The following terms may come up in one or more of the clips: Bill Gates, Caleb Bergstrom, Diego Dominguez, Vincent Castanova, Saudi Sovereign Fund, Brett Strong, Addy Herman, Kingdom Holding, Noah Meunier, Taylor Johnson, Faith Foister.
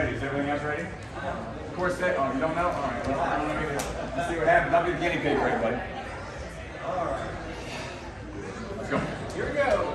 Is everything else ready? Of course that. Oh, you don't know? All right. Well, I don't know either. Let's see what happens. I'll be the guinea pig for everybody. All right. Let's go. Here we go.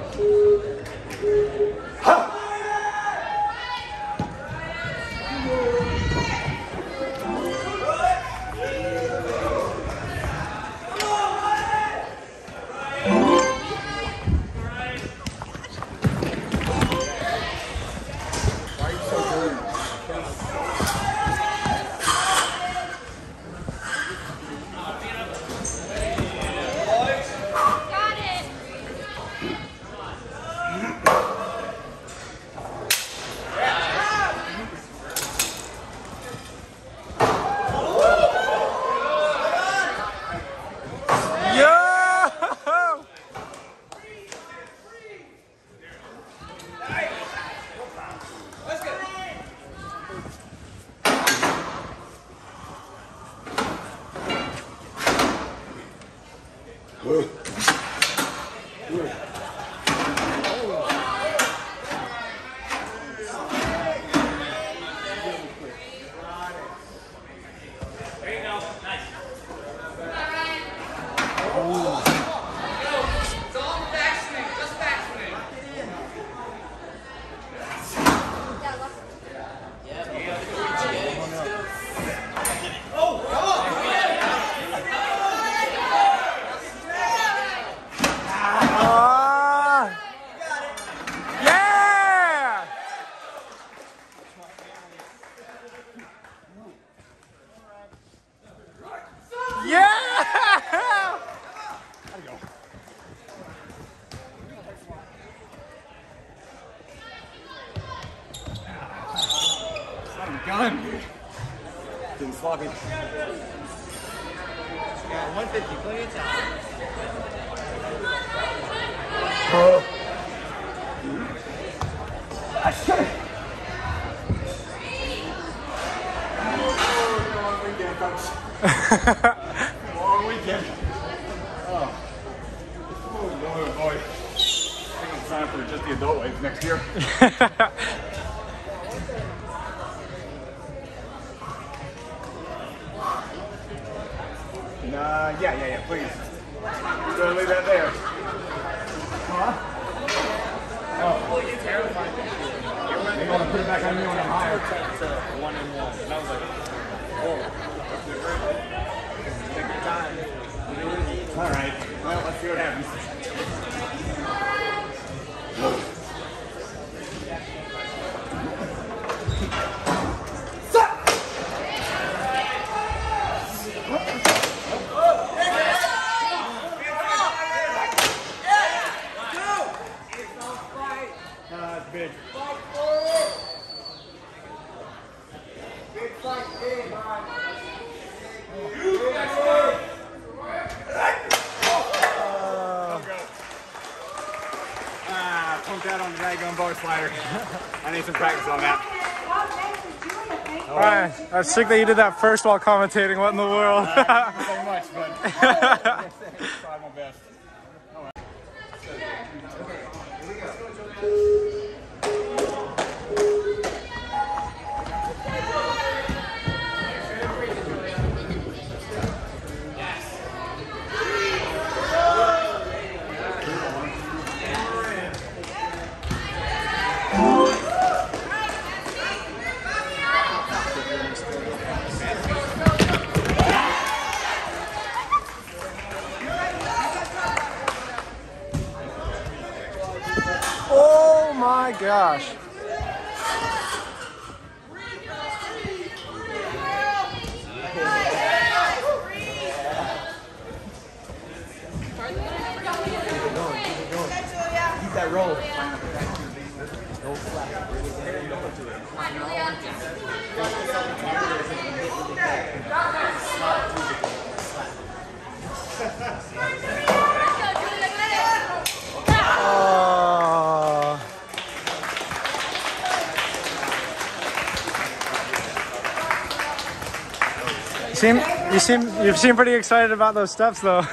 Gun. Didn't slog it. Yeah, 150, plenty of time. I should have. Long weekend, folks. Oh, boy. I think it's time for just the adult life next year. Yeah, please. Don't leave that there. Huh? Oh. Well, you're terrified. They want to put it back on me when I'm higher. One and one. And I was like, oh. Take your time. All right. Well, let's see what happens. Out on the daggone bar slider. I need some practice on that. All right. I was sick that you did that first while commentating. What in the world? Thank you so much, bud. I tried my best. All right. Okay, here we go. Gosh. Keep that roll. You seem pretty excited about those steps, though.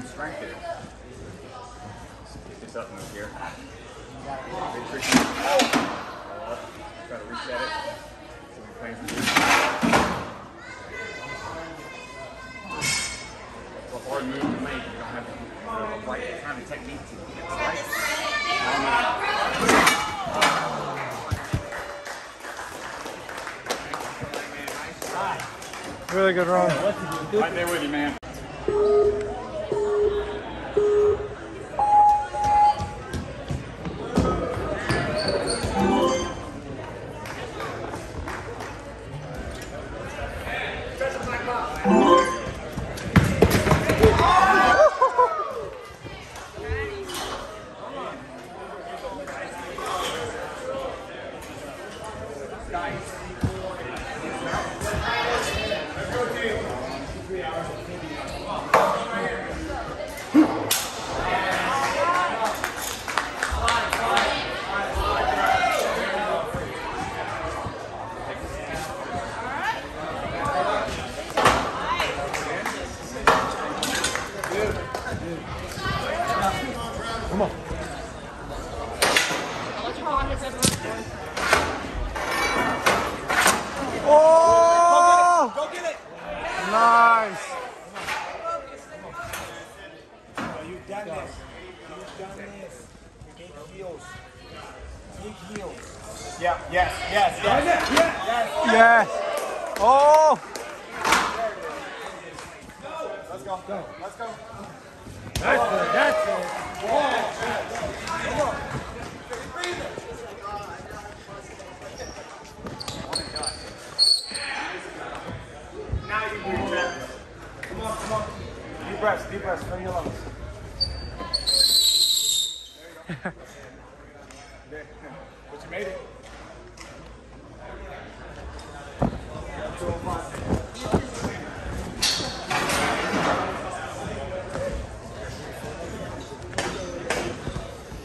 Strength here. Pick this up, move here. Big tricky. Try to reset it. So we're playing some it's a hard move to make. You don't have the right kind of technique to get it right. Really good run. Right there with you, man.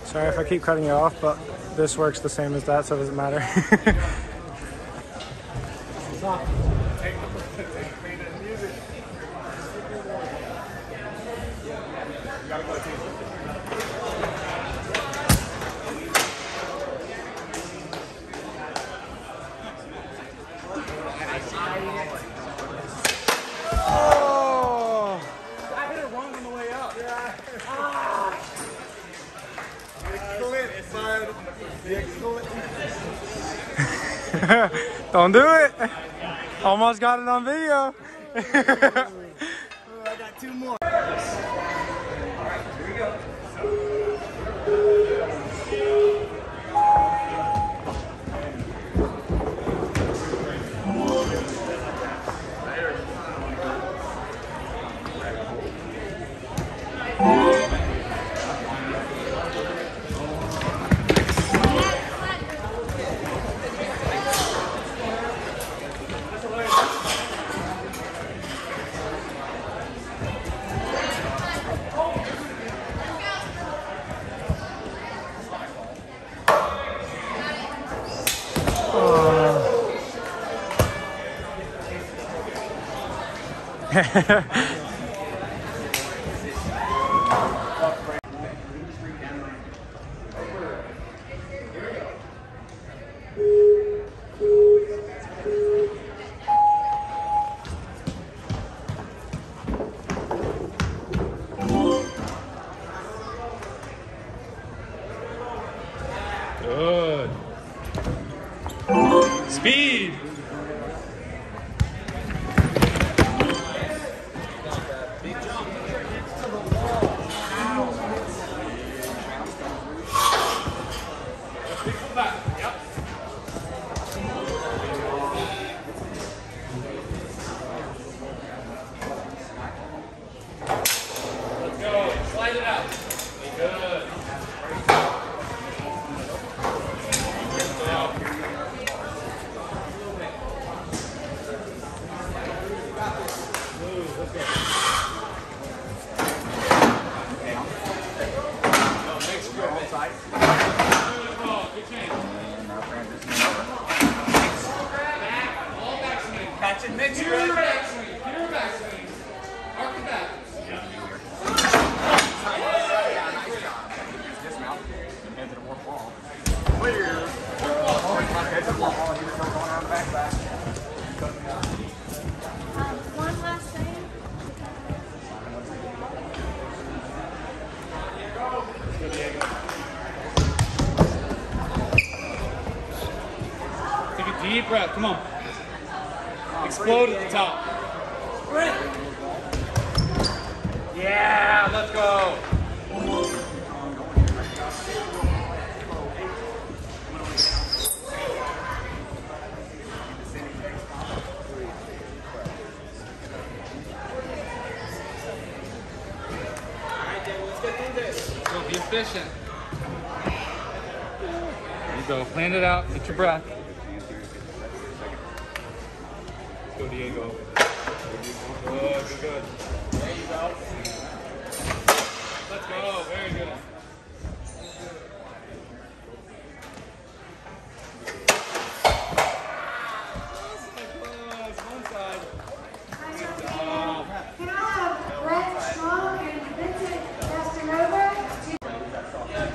Sorry if I keep cutting you off, but this works the same as that, so it doesn't matter. Don't do it. Almost got it on video. I got two more. All right, here we go. Good. Speed. Catch and mix, Brett. Pure back swing. Arc it back. Yeah, nice job. Dismount. Head to the warp wall. Clear. Head to the warp wall. He's going around the back back. One last thing. Take a deep breath. Come on. Explode at the top. Yeah, let's go. Alright, David, let's get through this. So be efficient. There you go. Plan it out. Get your breath. Go Diego. Good, good. There you go. Let's go. Very good. Close. One side. Good job. Can I have Brett Strong and Vincent Castanova? There you go.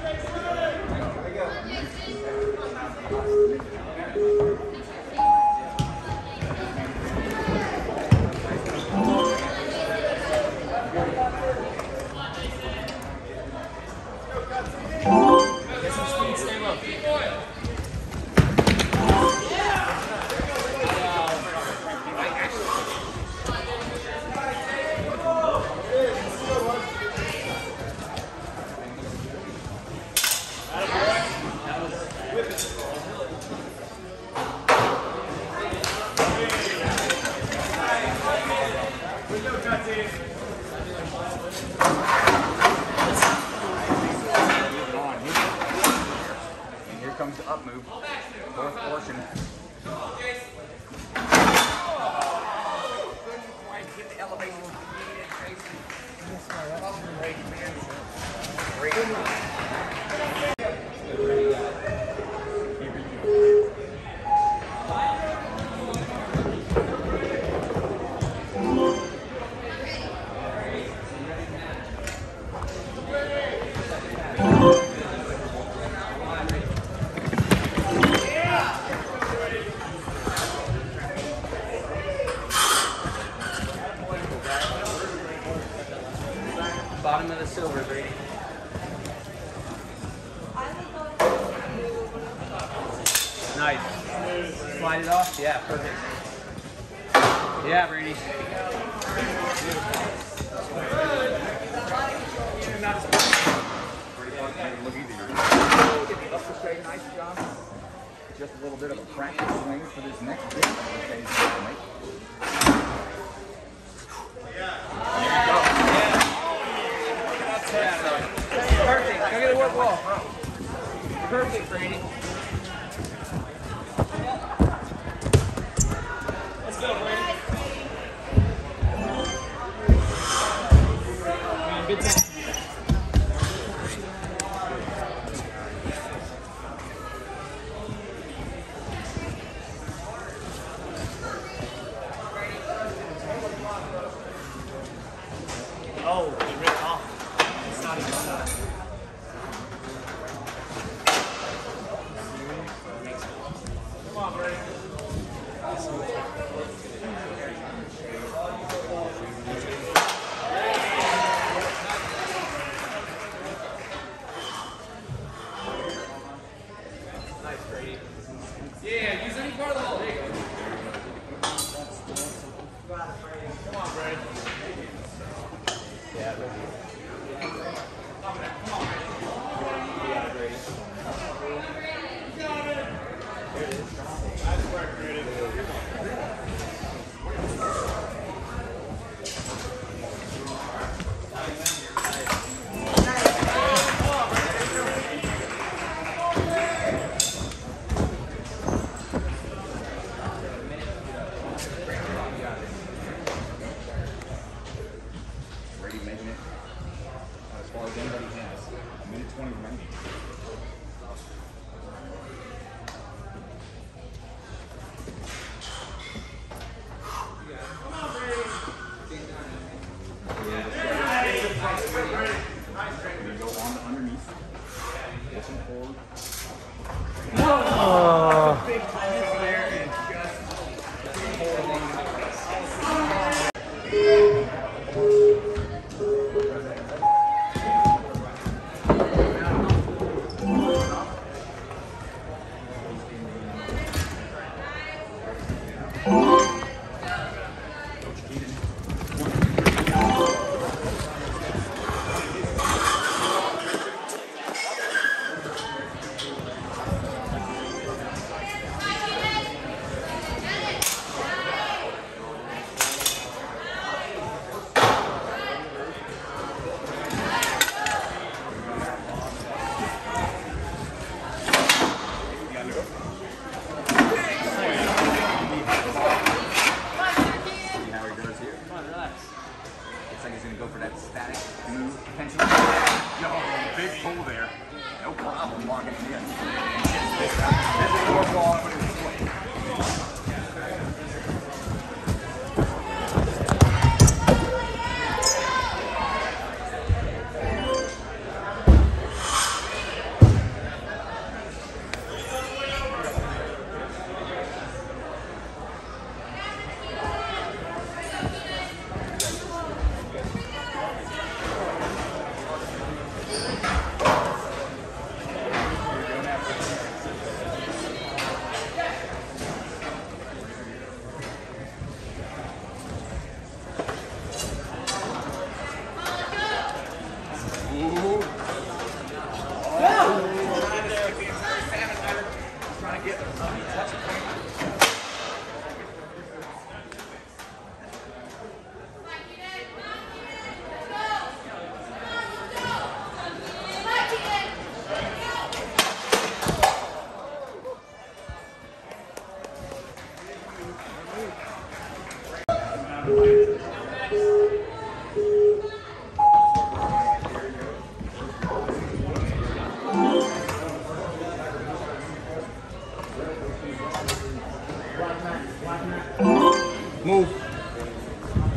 Move.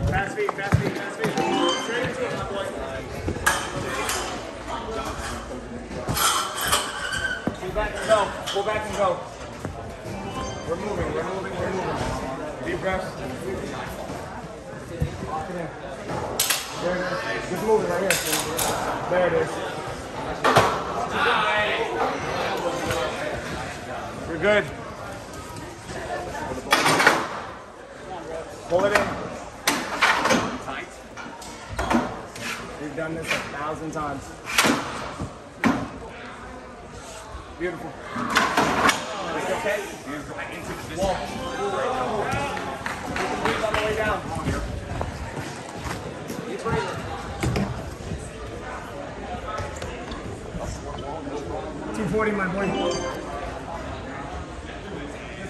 Fast feet, fast feet, fast feet. Straight into it, my boy. Pull back and go. Pull back and go. We're moving, we're moving, we're moving. Deep breaths. Lock it in. There it is. Just move it right here. There it is. Nice. You're good. Pull it in. Tight. We've done this 1,000 times. Beautiful. It's okay. Beautiful. I can take this. Walk. Breathe on the way down. Keep breathing. 240, my boy. This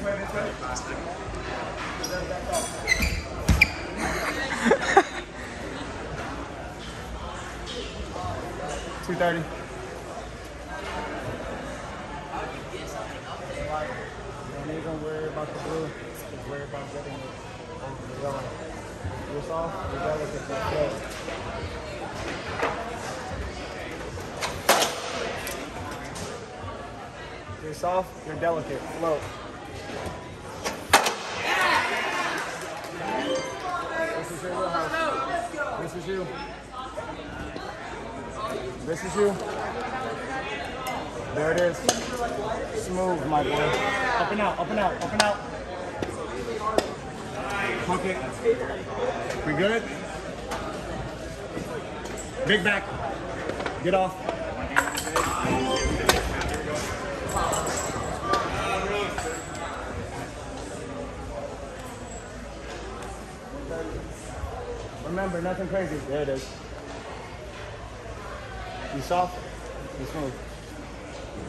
way, this way. Plastic. Back up. How do you get something up there? You're not gonna worry about the blue, just worry about getting it over the yellow. You're soft, you're delicate, you're good. You're soft, you're delicate, float. Yeah. This is your little house. This is you. This is you. There it is. Smooth, my boy. Up and out, up and out, up and out. Hook it. We good? Big back. Get off. Remember, nothing crazy. There it is. You soft? Let's move.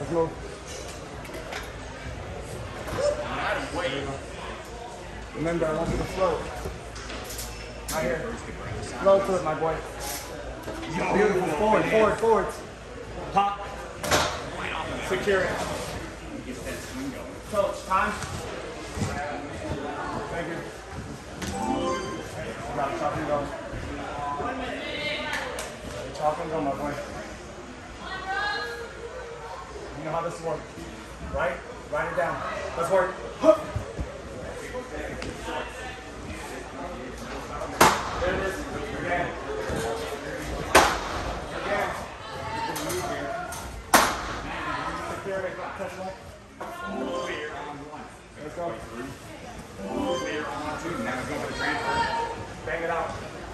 Let's move. Remember, I want you to float. Right here. Float to it, my boy. Beautiful. Forward, forward, forward. Pop. Secure it. Coach, time. Thank you. Stop and go. Stop and go, my boy. You know how this works, right? Write it down. Let's work. Hook. There it is. Again. Again. Secure it. Touch one. Let's go. Now it's going for the transfer. Bang it out.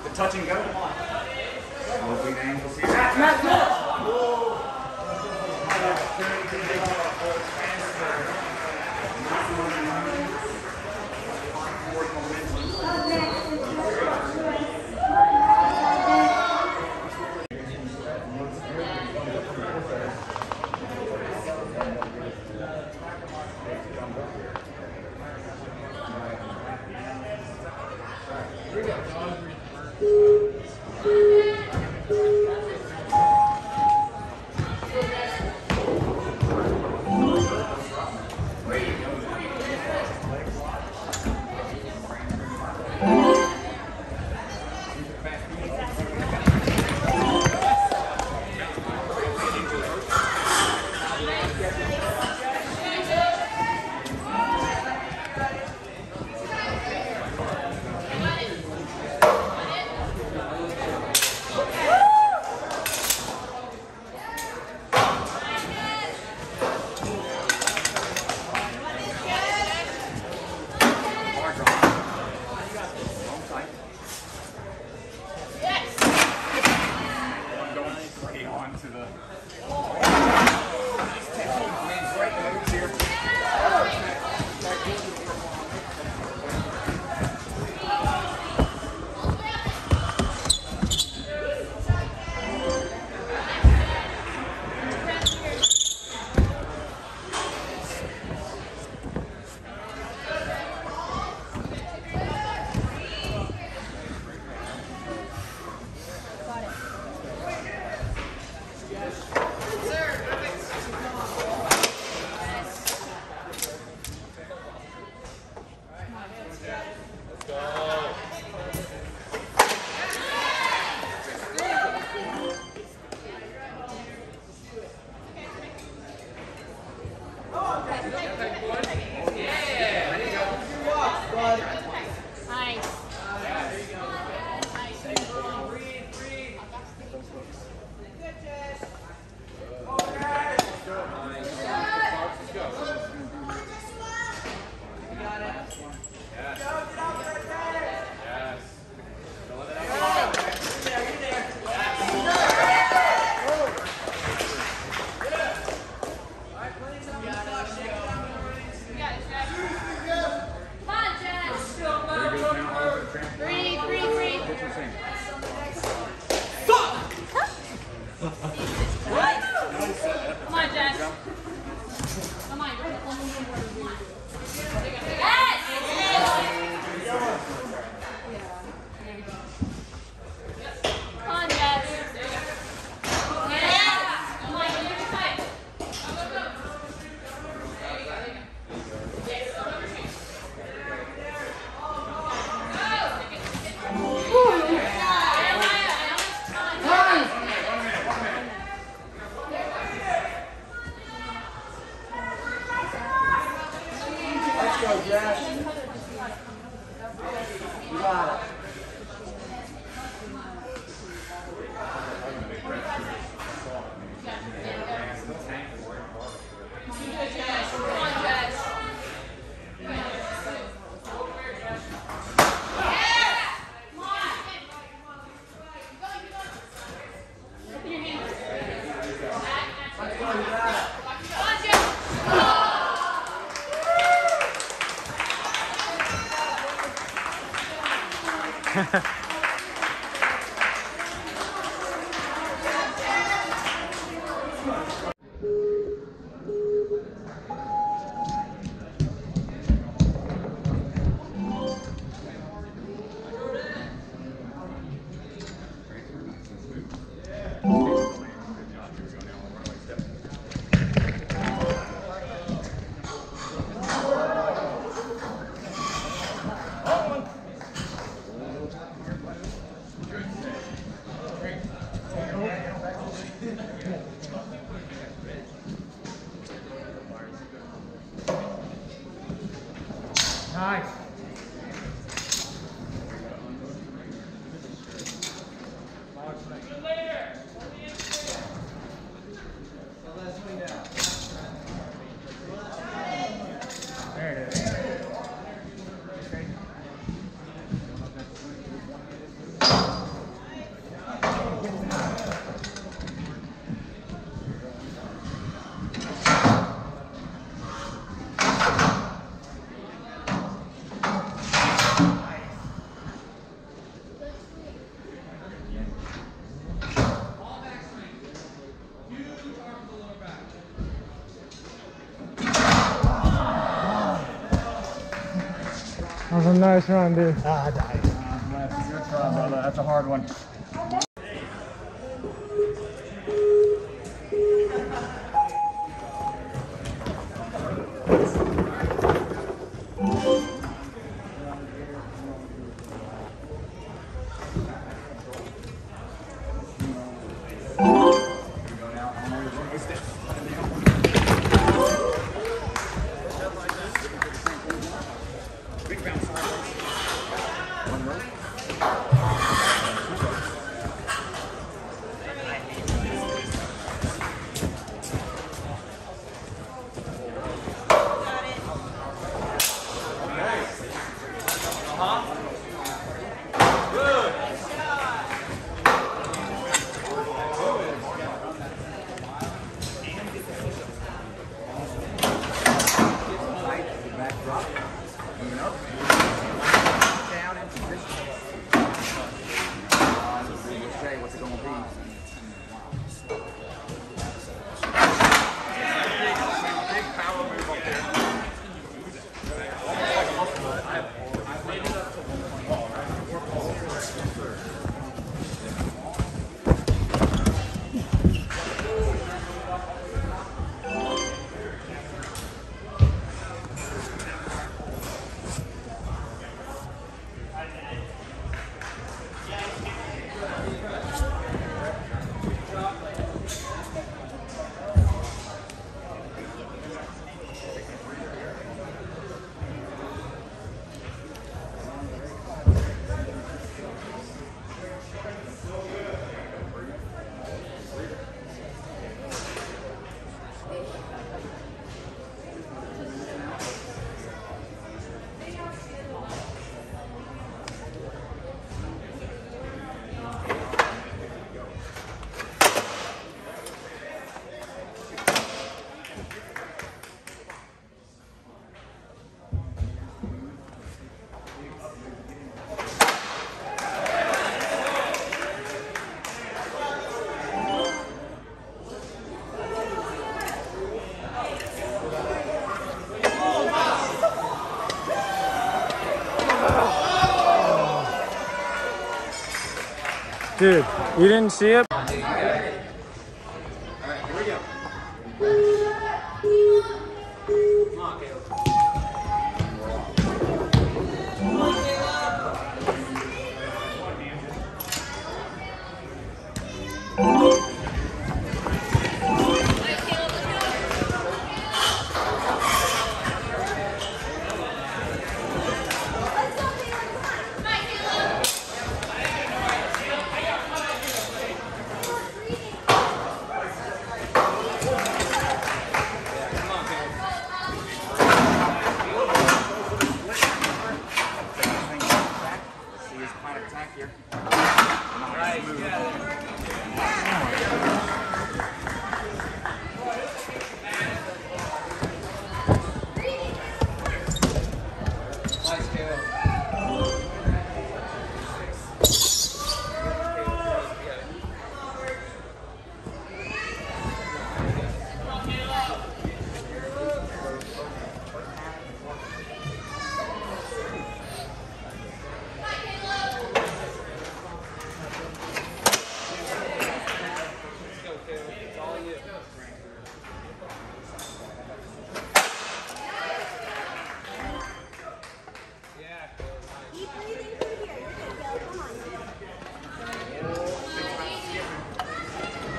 The touch and go. Hopefully the angle sees. Match, match, match. That's a nice run, dude. Ah, I died. Good try, brother. That's a hard one. Dude, you didn't see it? an attack here. Nice move. Nice, Caleb.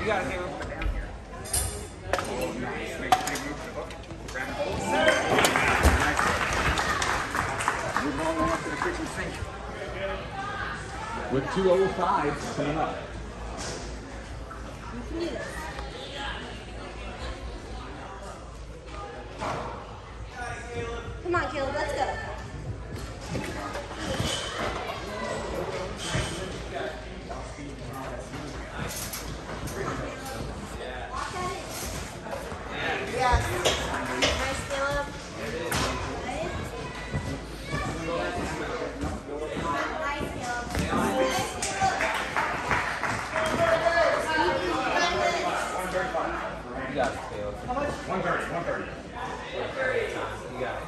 You got it, Caleb. Down here. Oh, nice. Big move to the bucket. Grab it. Oh, nice. Move all the way up to the kitchen sink. With 2:05 coming up. You can do this. Come on, Caleb. Let's go. You got it, Caleb. How much? 130. 130. You got it.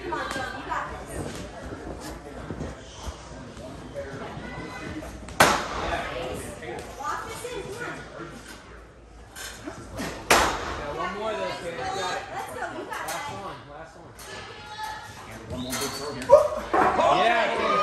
Come on, Caleb. You got this. Walk this in. Come on. One more, though, Caleb. Let's go. You got it. Last one. And one more good throw here. Yeah, Caleb.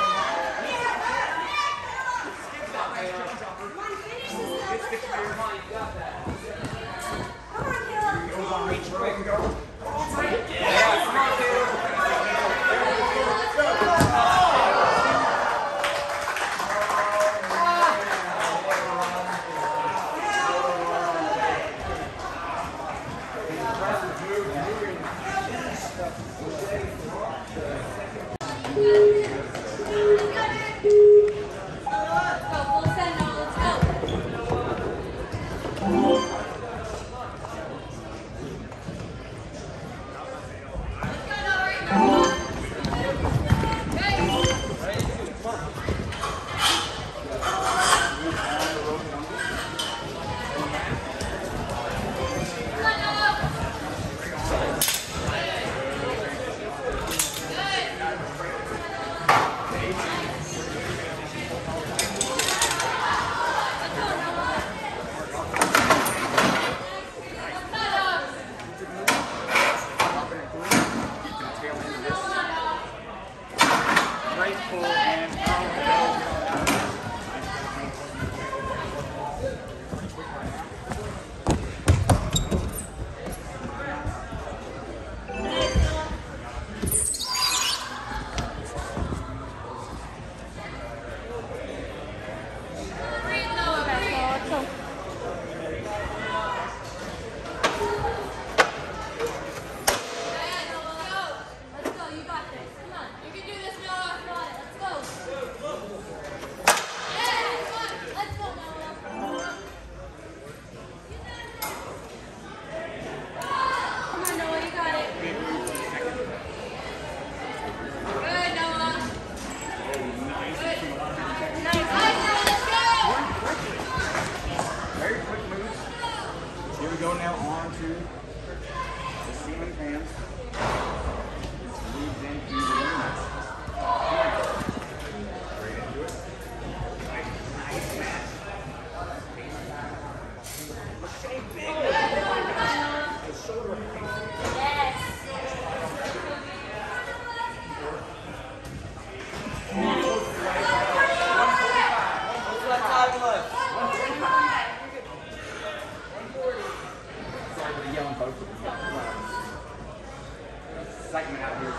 Excitement out here.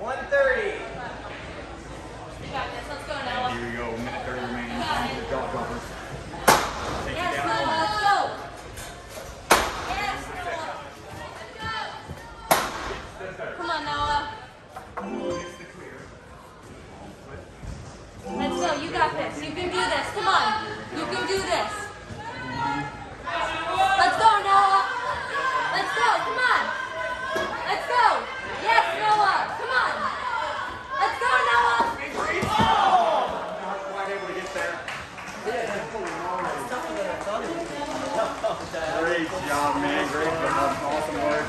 1:30. You got this. Let's go now. Here we go. Minute 30 remaining. Jaw droppers. Yes, let's go. Yes, let's go. go, Noah. Let's go. You got this. You can do this. Come on. You can do this. Let's go, Noah. Let's go. Come on. Let's go. Yes, Noah. Come on. Let's go, Noah. Not able to get there. Great job, man. Great job. Awesome work.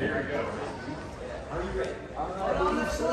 Here we go. Are you ready? Here we go.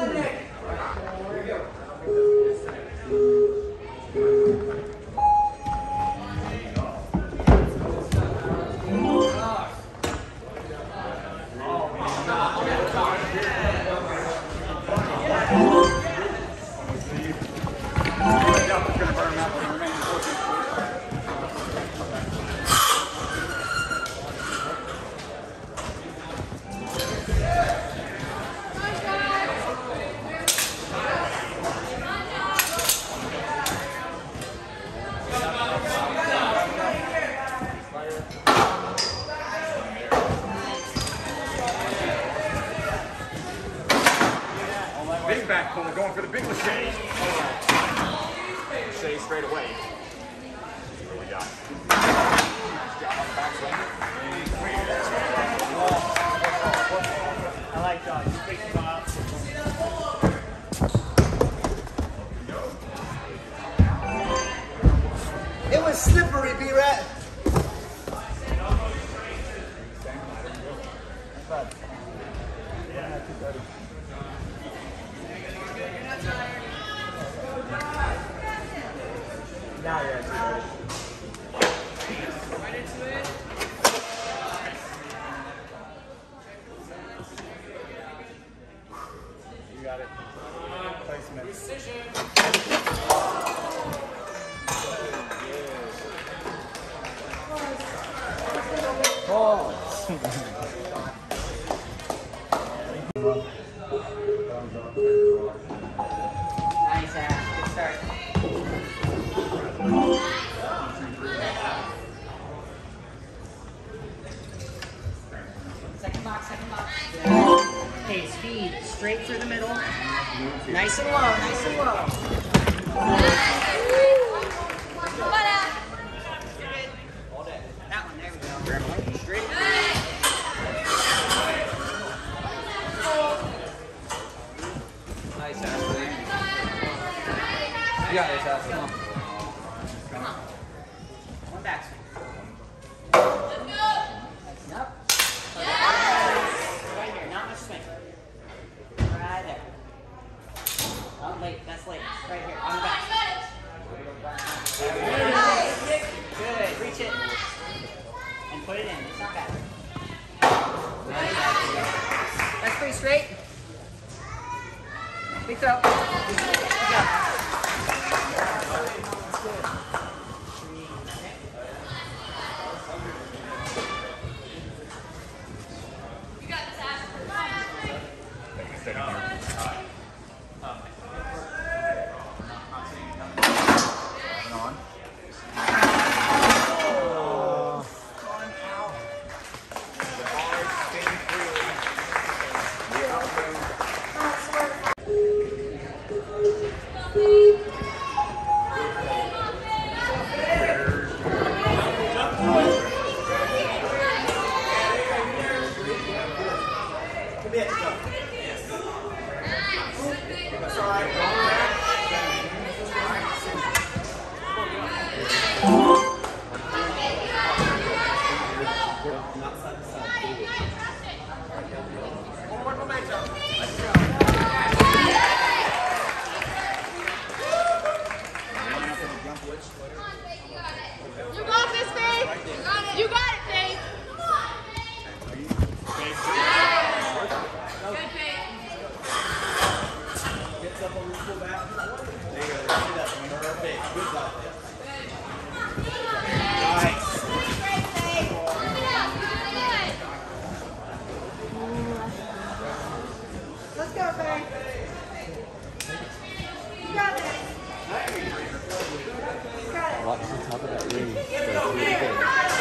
Watch the top of that ring. Get it over here. Right?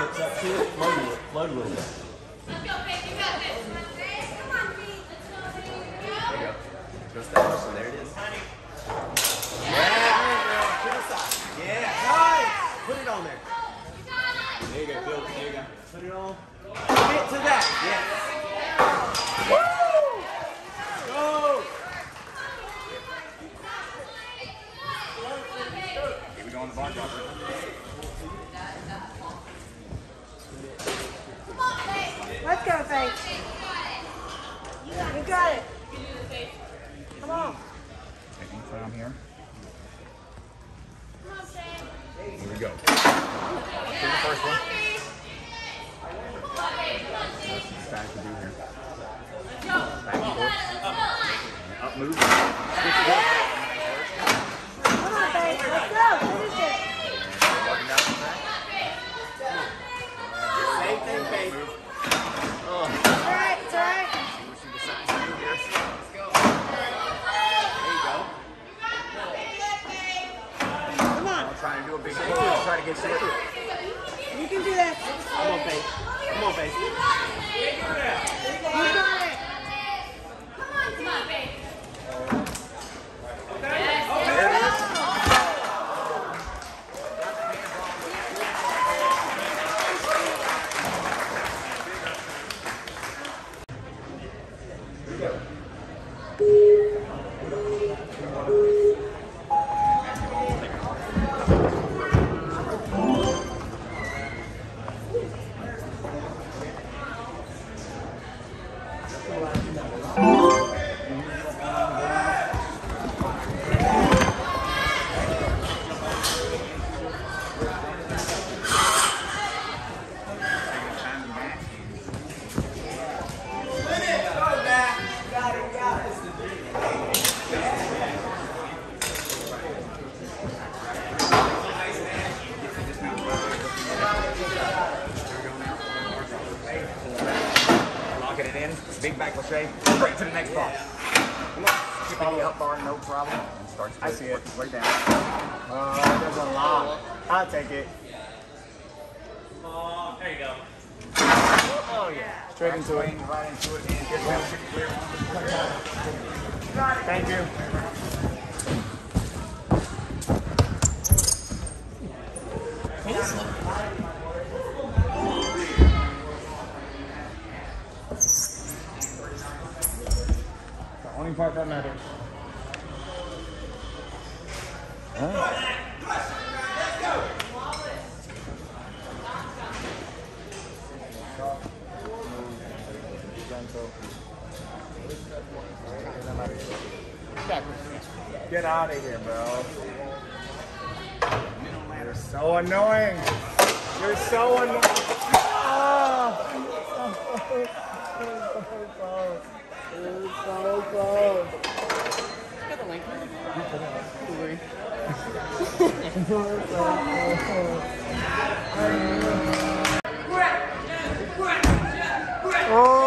It's up to it. Float a little bit. Let's go, babe. You got this. Come on, Pete. Let's go, babe. Go. There you go. Twist that motion. There it is. Yeah. Yeah. To the side. Yeah. Nice. Put it on there. You got it. There you go, Bill. There you go. Put it on. Commit to that. Yes. Yeah. Woo! Let's go. Here we go on the bar dropper. Let's go, Faith. You got it. Come on. Taking time here. Come on, Faith. Here we go. Let's do the first one. Let's back to do here. Let's go. Back and forth. Up move. Come on, Faith. Let's go. What is it? Walking down the back. Same thing, Faith. Trying to do a big thing. Try to get through it. You can do that. Come on, babe. Come on, babe. You got it. Come on, come on, babe. Yes. There it is. Get out of here, bro. You're so annoying. You're so annoying. Oh, you're so close. I got the link. Don't worry. You're so close. Oh. All right.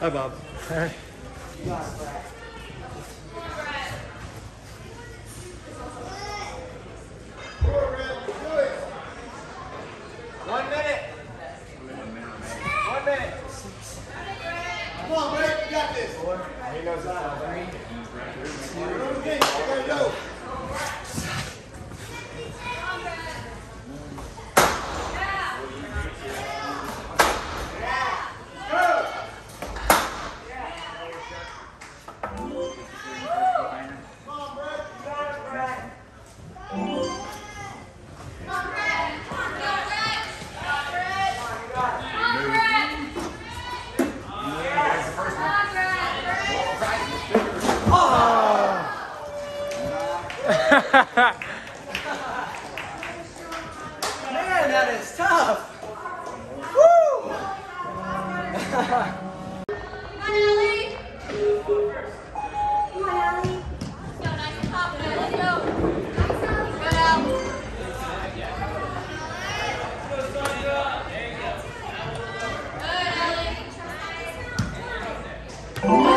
Hi, Bob. Hi. One minute. Come on, Brett. You got this. He knows it's three. Go. Man, that is tough. Woo! Come on, Ellie. Come on, Ellie. Let's go, nice and confident. Let's go. Good out. Good, Ellie.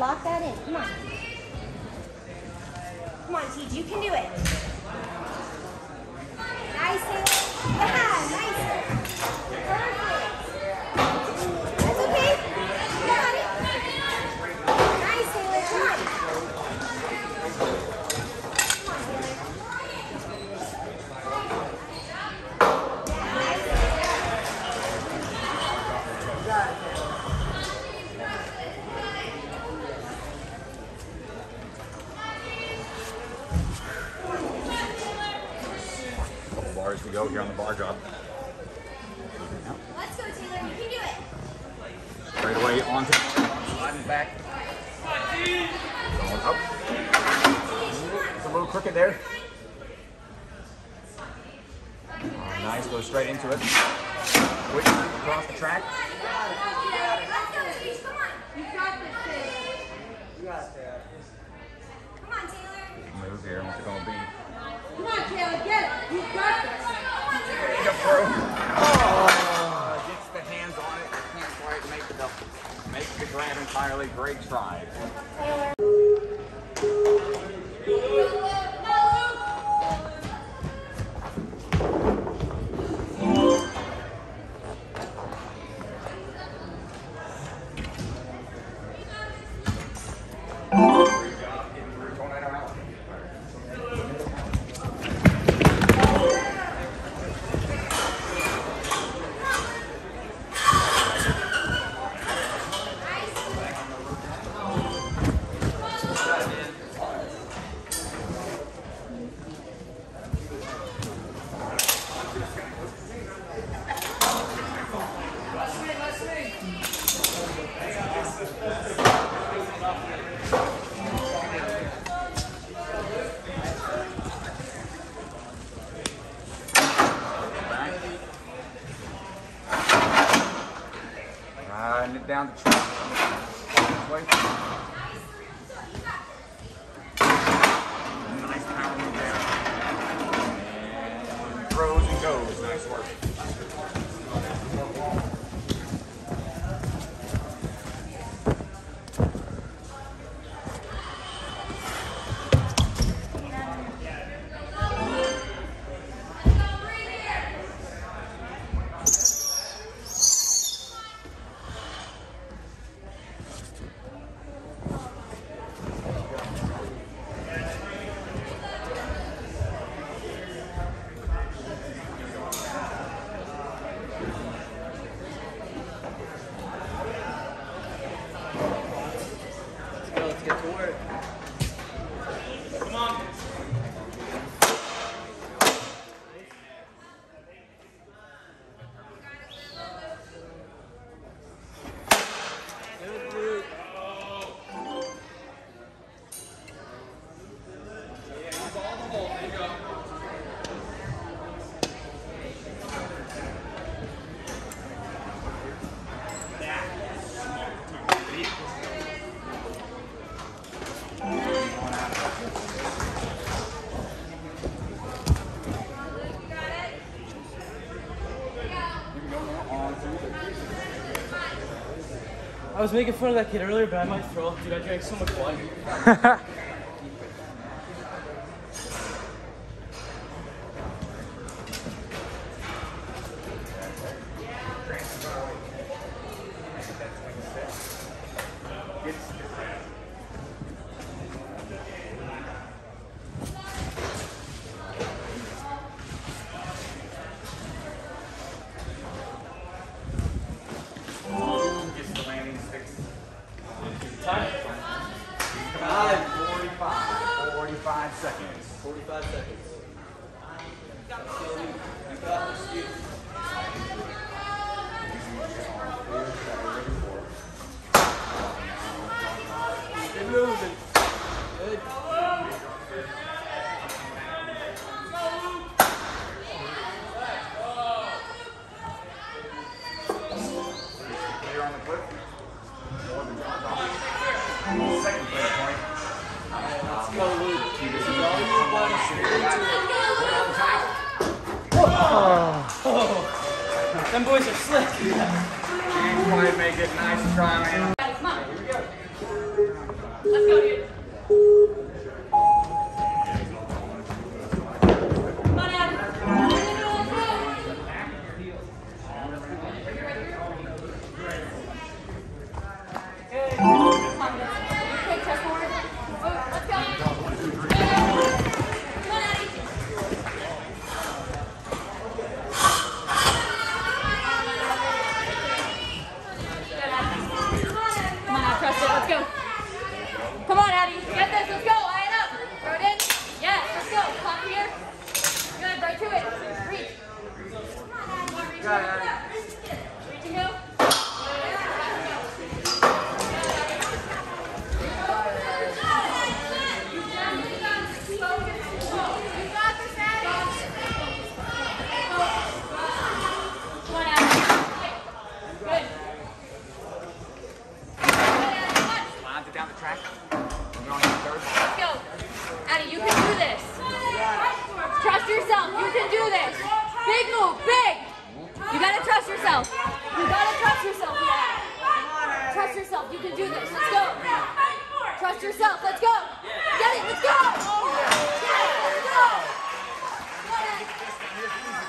Lock that in. Come on. Come on, Teej. You can do it. Nice. Yeah, nice. Perfect. That's okay. You got it. Nice, Taylor. Come on. Come on, Taylor. Nice. Good. Bars we go here on the bar drop. Let's go, Taylor. You can do it. Right away on to slide and back. Going up. It's a little crooked there. Nice. Go straight into it. Quick across the track. Let's go, Teej. Come on. You got this. You got that. Come on, Taylor. Move here. What's it gonna be? Come on, Taylor, get it. You've got this. Come on, Taylor. Gets the hands on it. Can't quite make the grab entirely. Great try. Taylor. Down the track. Nice power move there. And throws and goes. Nice work. I was making fun of that kid earlier, but I might throw up, dude. I drank so much wine. Them boys are slick. James might make it. Nice try, man. Come on. Here we go. Let's go, dude. Come on, Adam. Okay, check forward. Let's go. Come on, Adam. Come on, Addy. Get this. Let's go. Eye it up. Throw it in. Yes. Let's go. Pop here. Good. Right to it. Reach. Come on, Addy. Reach. Reach and go. You got this, Addy. Come on, Addy. Good. Down the track. We're going to third. Let's go. Addy, you can do this. Trust yourself. You can do this. Big move. Big. You got to trust yourself. You got to trust yourself. Yeah. Trust yourself. You can do this. Let's go. Trust yourself. Let's go. Get it. Let's go. Get it. Let's go. Go, go, go.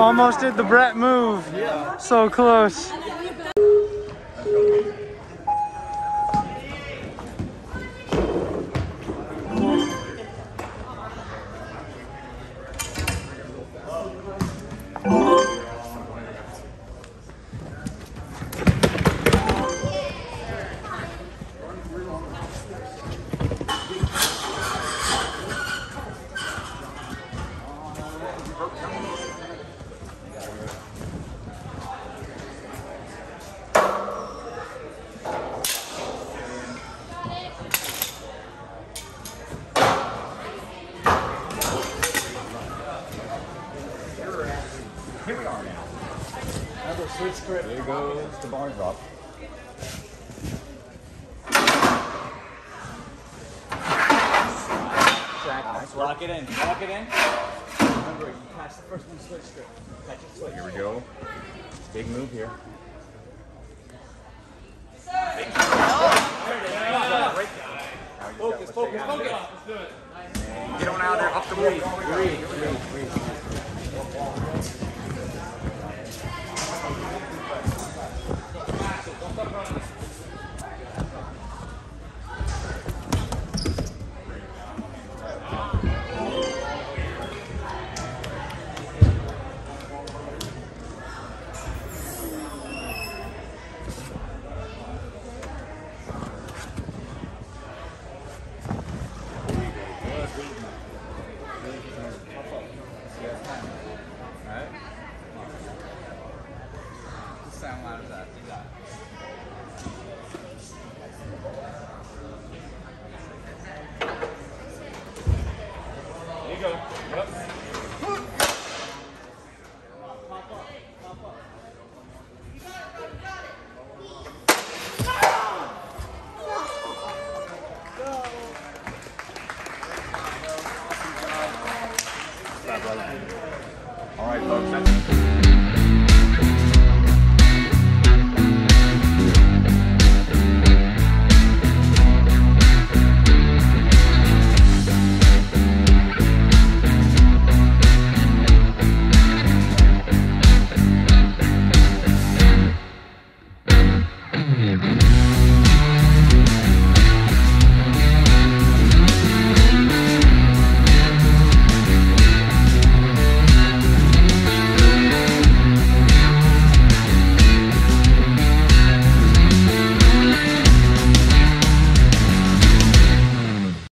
Almost did the Brett move. Yeah. So close. Sweet script. There goes the bar drop. Nice. Lock it in. Lock it in. Remember, you catch the first one, switch strip. Catch it, switch. Here we go. Big move here. Big move. Focus, focus, focus. Let's do it. Get on out there, up the wall. All right, folks.